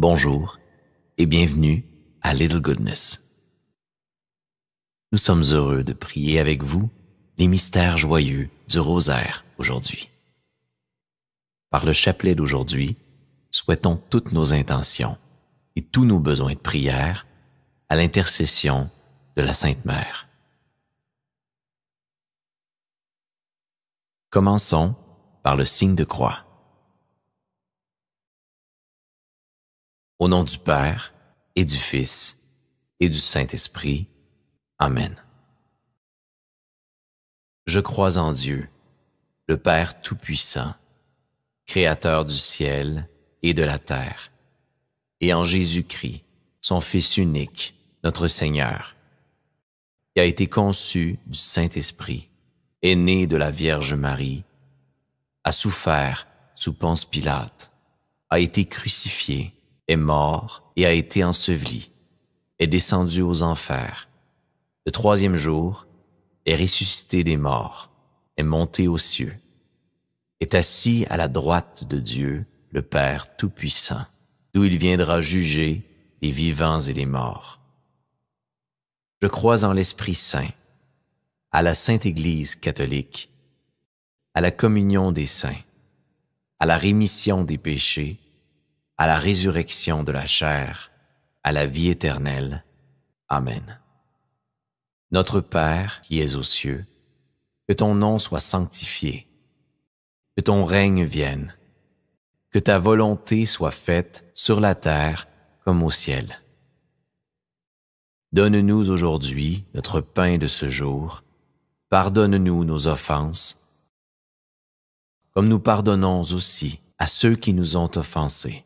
Bonjour et bienvenue à Little Goodness. Nous sommes heureux de prier avec vous les mystères joyeux du rosaire aujourd'hui. Par le chapelet d'aujourd'hui, souhaitons toutes nos intentions et tous nos besoins de prière à l'intercession de la Sainte Mère. Commençons par le signe de croix. Au nom du Père, et du Fils, et du Saint-Esprit. Amen. Je crois en Dieu, le Père Tout-Puissant, Créateur du ciel et de la terre, et en Jésus-Christ, son Fils unique, notre Seigneur, qui a été conçu du Saint-Esprit, est né de la Vierge Marie, a souffert sous Ponce-Pilate, a été crucifié, est mort et a été enseveli, est descendu aux enfers. Le troisième jour, est ressuscité des morts, est monté aux cieux, est assis à la droite de Dieu, le Père Tout-Puissant, d'où il viendra juger les vivants et les morts. Je crois en l'Esprit Saint, à la Sainte Église catholique, à la communion des saints, à la rémission des péchés, à la résurrection de la chair, à la vie éternelle. Amen. Notre Père qui es aux cieux, que ton nom soit sanctifié, que ton règne vienne, que ta volonté soit faite sur la terre comme au ciel. Donne-nous aujourd'hui notre pain de ce jour, pardonne-nous nos offenses, comme nous pardonnons aussi à ceux qui nous ont offensés.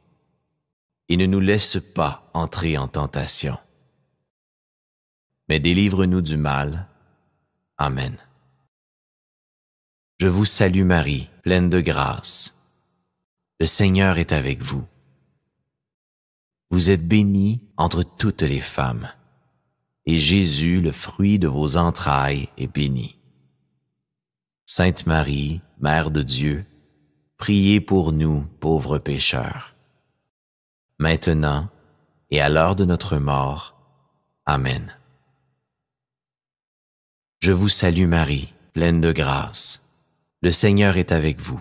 Et ne nous laisse pas entrer en tentation, mais délivre-nous du mal. Amen. Je vous salue Marie, pleine de grâce. Le Seigneur est avec vous. Vous êtes bénie entre toutes les femmes, et Jésus, le fruit de vos entrailles, est béni. Sainte Marie, Mère de Dieu, priez pour nous, pauvres pécheurs, maintenant et à l'heure de notre mort. Amen. Je vous salue Marie, pleine de grâce. Le Seigneur est avec vous.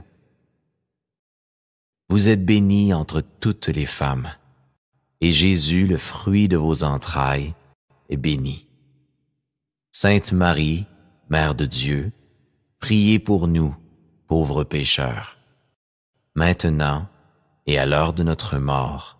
Vous êtes bénie entre toutes les femmes, et Jésus, le fruit de vos entrailles, est béni. Sainte Marie, Mère de Dieu, priez pour nous, pauvres pécheurs, maintenant et à l'heure de notre mort.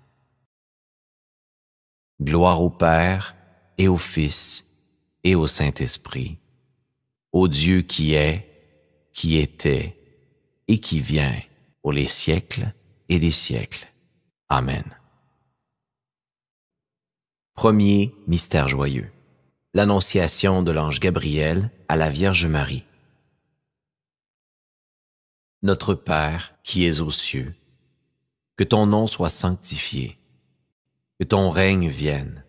Gloire au Père, et au Fils, et au Saint-Esprit, au Dieu qui est, qui était, et qui vient, pour les siècles et des siècles. Amen. Premier mystère joyeux. L'Annonciation de l'ange Gabriel à la Vierge Marie. Notre Père, qui es aux cieux, que ton nom soit sanctifié, que ton règne vienne,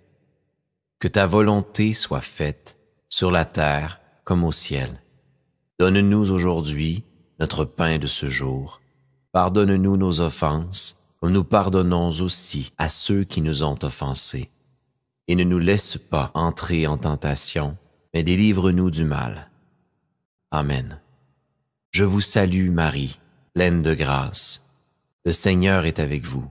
que ta volonté soit faite sur la terre comme au ciel. Donne-nous aujourd'hui notre pain de ce jour. Pardonne-nous nos offenses, comme nous pardonnons aussi à ceux qui nous ont offensés. Et ne nous laisse pas entrer en tentation, mais délivre-nous du mal. Amen. Je vous salue Marie, pleine de grâce. Le Seigneur est avec vous.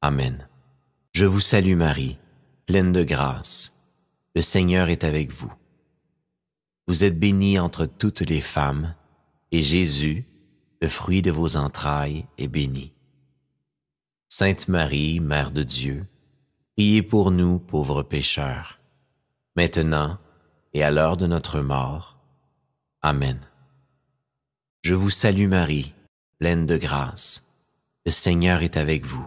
Amen. Je vous salue Marie, pleine de grâce, le Seigneur est avec vous. Vous êtes bénie entre toutes les femmes, et Jésus, le fruit de vos entrailles, est béni. Sainte Marie, Mère de Dieu, priez pour nous, pauvres pécheurs, maintenant et à l'heure de notre mort. Amen. Je vous salue Marie, pleine de grâce, le Seigneur est avec vous.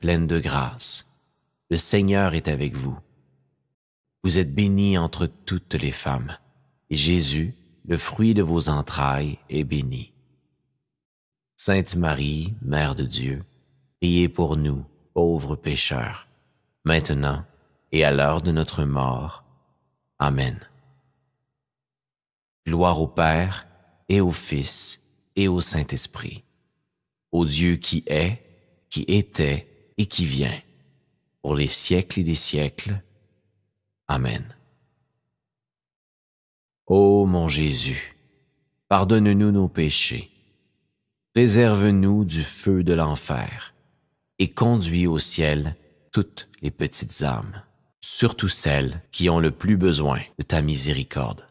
pleine de grâce, le Seigneur est avec vous. Vous êtes bénie entre toutes les femmes, et Jésus, le fruit de vos entrailles, est béni. Sainte Marie, Mère de Dieu, priez pour nous, pauvres pécheurs, maintenant et à l'heure de notre mort. Amen. Gloire au Père, et au Fils, et au Saint-Esprit, au Dieu qui est, qui était, et qui vient, pour les siècles et des siècles. Amen. Ô mon Jésus, pardonne-nous nos péchés, préserve-nous du feu de l'enfer, et conduis au ciel toutes les petites âmes, surtout celles qui ont le plus besoin de ta miséricorde.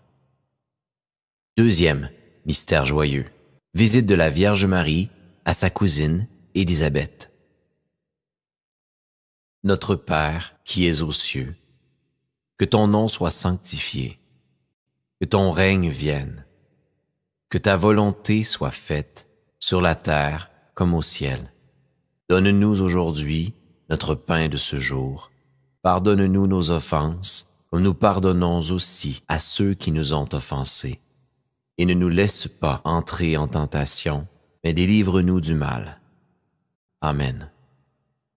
Deuxième mystère joyeux, visite de la Vierge Marie à sa cousine Élisabeth. Notre Père qui es aux cieux, que ton nom soit sanctifié, que ton règne vienne, que ta volonté soit faite sur la terre comme au ciel. Donne-nous aujourd'hui notre pain de ce jour. Pardonne-nous nos offenses, comme nous pardonnons aussi à ceux qui nous ont offensés. Et ne nous laisse pas entrer en tentation, mais délivre-nous du mal. Amen.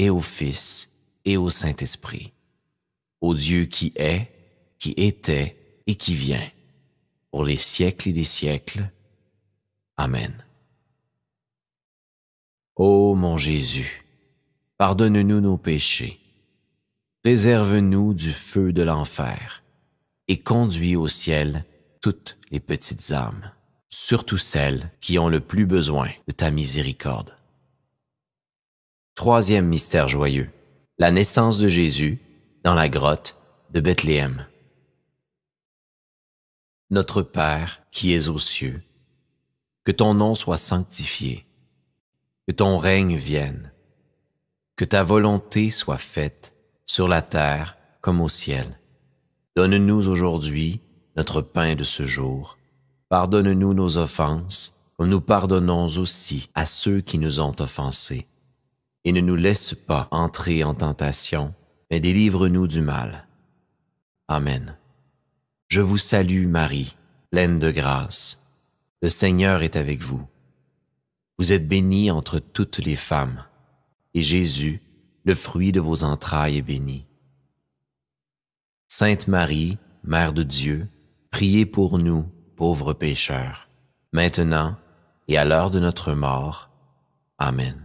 et au Fils, et au Saint-Esprit, au Dieu qui était et qui vient, pour les siècles et des siècles. Amen. Ô mon Jésus, pardonne-nous nos péchés, préserve-nous du feu de l'enfer, et conduis au ciel toutes les petites âmes, surtout celles qui ont le plus besoin de ta miséricorde. Troisième mystère joyeux, la naissance de Jésus dans la grotte de Bethléem. Notre Père qui es aux cieux, que ton nom soit sanctifié, que ton règne vienne, que ta volonté soit faite sur la terre comme au ciel. Donne-nous aujourd'hui notre pain de ce jour. Pardonne-nous nos offenses, comme nous pardonnons aussi à ceux qui nous ont offensés. Et ne nous laisse pas entrer en tentation, mais délivre-nous du mal. Amen. Je vous salue Marie, pleine de grâce. Le Seigneur est avec vous. Vous êtes bénie entre toutes les femmes, et Jésus, le fruit de vos entrailles, est béni. Sainte Marie, Mère de Dieu, priez pour nous, pauvres pécheurs, maintenant et à l'heure de notre mort. Amen.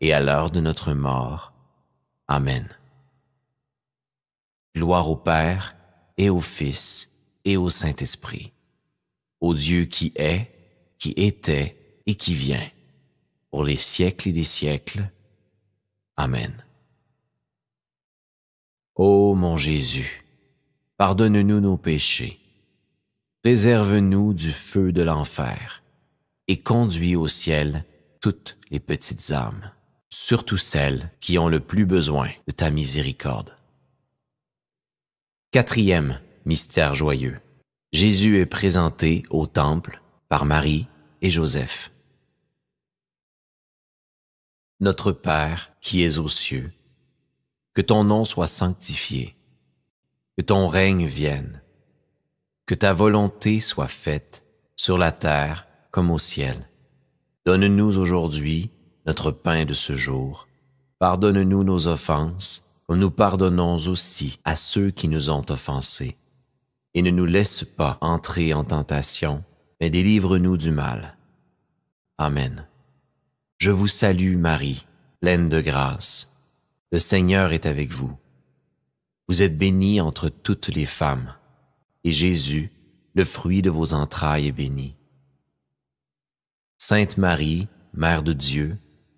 et à l'heure de notre mort. Amen. Gloire au Père, et au Fils, et au Saint-Esprit, au Dieu qui est, qui était, et qui vient, pour les siècles et des siècles. Amen. Ô mon Jésus, pardonne-nous nos péchés, préserve-nous du feu de l'enfer, et conduis au ciel toutes les petites âmes, surtout celles qui ont le plus besoin de ta miséricorde. Quatrième mystère joyeux. Jésus est présenté au temple par Marie et Joseph. Notre Père qui es aux cieux, que ton nom soit sanctifié, que ton règne vienne, que ta volonté soit faite sur la terre comme au ciel. Donne-nous aujourd'hui notre pain de ce jour. Pardonne-nous nos offenses, comme nous pardonnons aussi à ceux qui nous ont offensés. Et ne nous laisse pas entrer en tentation, mais délivre-nous du mal. Amen. Je vous salue Marie, pleine de grâce. Le Seigneur est avec vous. Vous êtes bénie entre toutes les femmes, et Jésus, le fruit de vos entrailles, est béni. Sainte Marie, Mère de Dieu,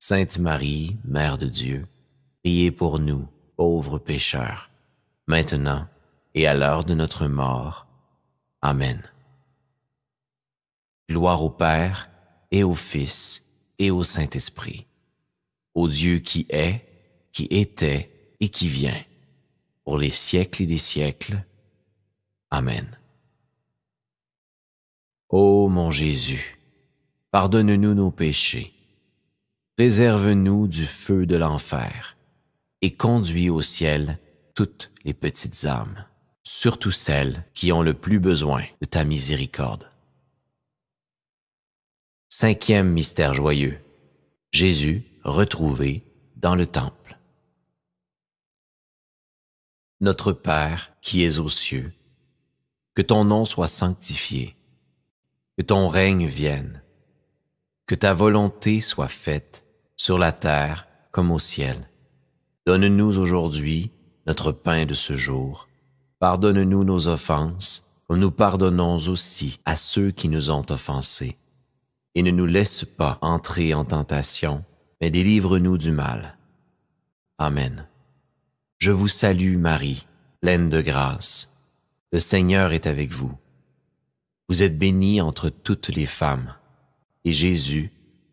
Sainte Marie, Mère de Dieu, priez pour nous, pauvres pécheurs, maintenant et à l'heure de notre mort. Amen. Gloire au Père, et au Fils, et au Saint-Esprit, au Dieu qui est, qui était, et qui vient, pour les siècles et des siècles. Amen. Ô mon Jésus, pardonne-nous nos péchés, préserve-nous du feu de l'enfer, et conduis au ciel toutes les petites âmes, surtout celles qui ont le plus besoin de ta miséricorde. Cinquième mystère joyeux, Jésus retrouvé dans le temple. Notre Père qui es aux cieux, que ton nom soit sanctifié, que ton règne vienne, que ta volonté soit faite sur la terre comme au ciel. Donne-nous aujourd'hui notre pain de ce jour. Pardonne-nous nos offenses, comme nous pardonnons aussi à ceux qui nous ont offensés. Et ne nous laisse pas entrer en tentation, mais délivre-nous du mal. Amen. Je vous salue Marie, pleine de grâce, le Seigneur est avec vous. Vous êtes bénie entre toutes les femmes, et Jésus,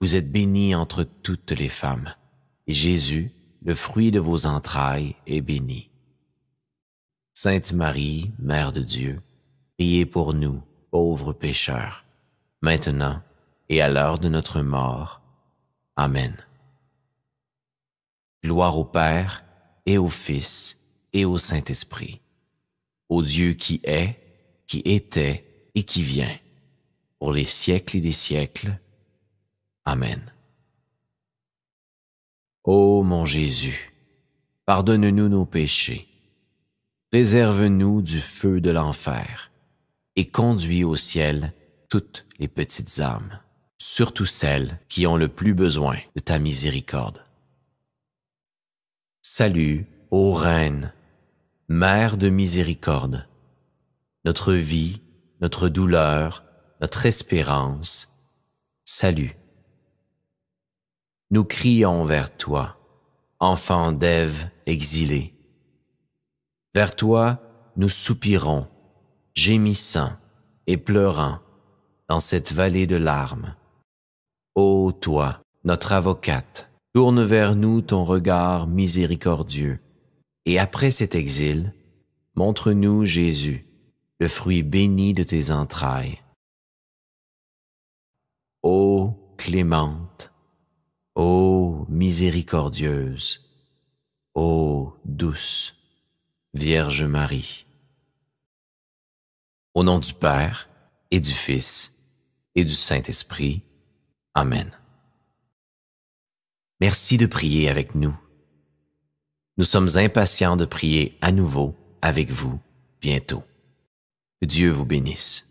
Vous êtes bénie entre toutes les femmes, et Jésus, le fruit de vos entrailles, est béni. Sainte Marie, Mère de Dieu, priez pour nous, pauvres pécheurs, maintenant et à l'heure de notre mort. Amen. Gloire au Père, et au Fils, et au Saint-Esprit, au Dieu qui est, qui était, et qui vient, pour les siècles et des siècles. Amen. Ô mon Jésus, pardonne-nous nos péchés, préserve-nous du feu de l'enfer, et conduis au ciel toutes les petites âmes, surtout celles qui ont le plus besoin de ta miséricorde. Salut, ô Reine, Mère de miséricorde, notre vie, notre douleur, notre espérance, salut. Nous crions vers toi, enfant d'Ève exilé. Vers toi, nous soupirons, gémissant et pleurant, dans cette vallée de larmes. Ô toi, notre avocate, tourne vers nous ton regard miséricordieux, et après cet exil, montre-nous Jésus, le fruit béni de tes entrailles. Ô clémente, ô miséricordieuse, ô douce Vierge Marie, Au nom du Père et du Fils et du Saint-Esprit. Amen. Merci de prier avec nous. Nous sommes impatients de prier à nouveau avec vous bientôt. Que Dieu vous bénisse.